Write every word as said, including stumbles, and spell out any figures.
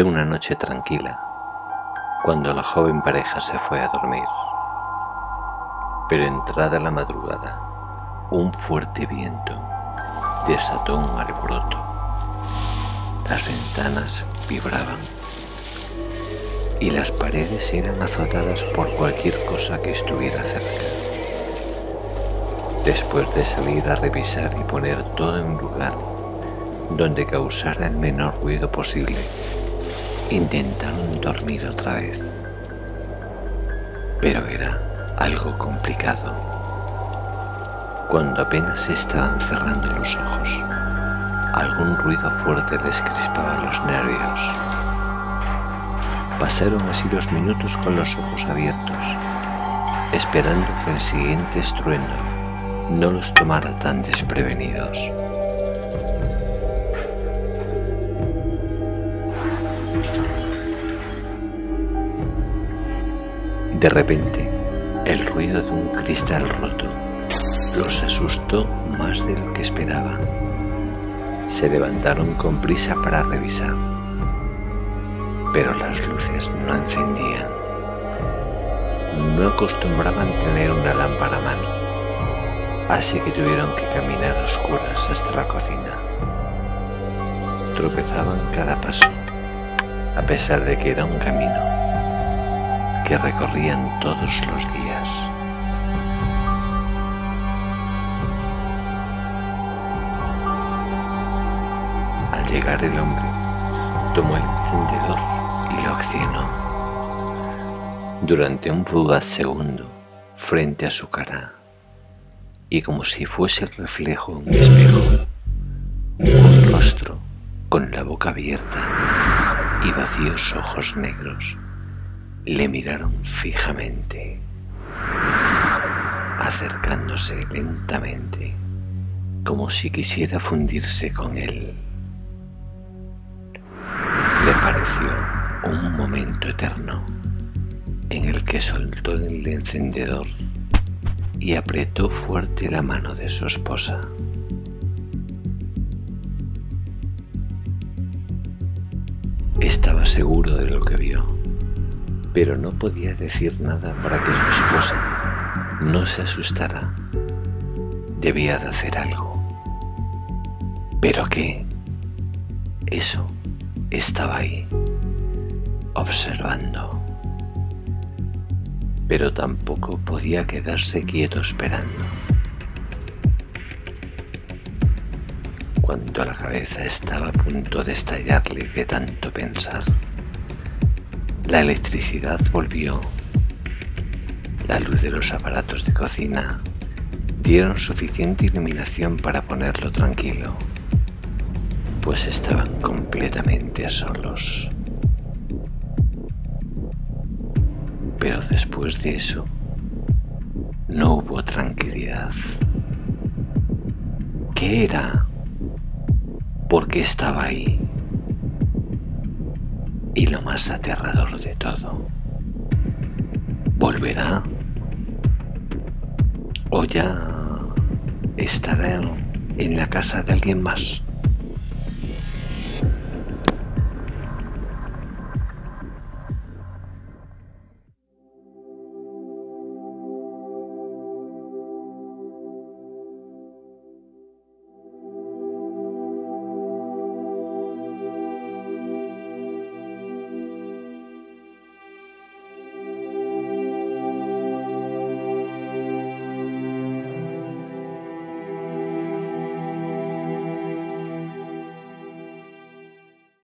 esperé una noche tranquila, cuando la joven pareja se fue a dormir. Pero entrada la madrugada, un fuerte viento desató un alboroto. Las ventanas vibraban y las paredes eran azotadas por cualquier cosa que estuviera cerca. Después de salir a revisar y poner todo en lugar donde causara el menor ruido posible, intentaron dormir otra vez. Pero era algo complicado. Cuando apenas se estaban cerrando los ojos, algún ruido fuerte les crispaba los nervios. Pasaron así los minutos con los ojos abiertos, esperando que el siguiente estruendo no los tomara tan desprevenidos. De repente, el ruido de un cristal roto los asustó más de lo que esperaban. Se levantaron con prisa para revisar, pero las luces no encendían. No acostumbraban tener una lámpara a mano, así que tuvieron que caminar a oscuras hasta la cocina. Tropezaban cada paso, a pesar de que era un camino que recorrían todos los días. Al llegar el hombre, tomó el encendedor y lo accionó. Durante un fugaz segundo, frente a su cara, y como si fuese el reflejo de un espejo, un rostro con la boca abierta y vacíos ojos negros le miraron fijamente, acercándose lentamente, como si quisiera fundirse con él. Le pareció un momento eterno, en el que soltó el encendedor y apretó fuerte la mano de su esposa. Estaba seguro de lo que vio, pero no podía decir nada para que su esposa no se asustara. Debía de hacer algo. ¿Pero qué? Eso estaba ahí, observando. Pero tampoco podía quedarse quieto esperando. Cuando la cabeza estaba a punto de estallarle de tanto pensar, la electricidad volvió. La luz de los aparatos de cocina dieron suficiente iluminación para ponerlo tranquilo, pues estaban completamente solos. Pero después de eso, no hubo tranquilidad. ¿Qué era? ¿Por qué estaba ahí? Y lo más aterrador de todo, ¿volverá? ¿O ya estará en la casa de alguien más?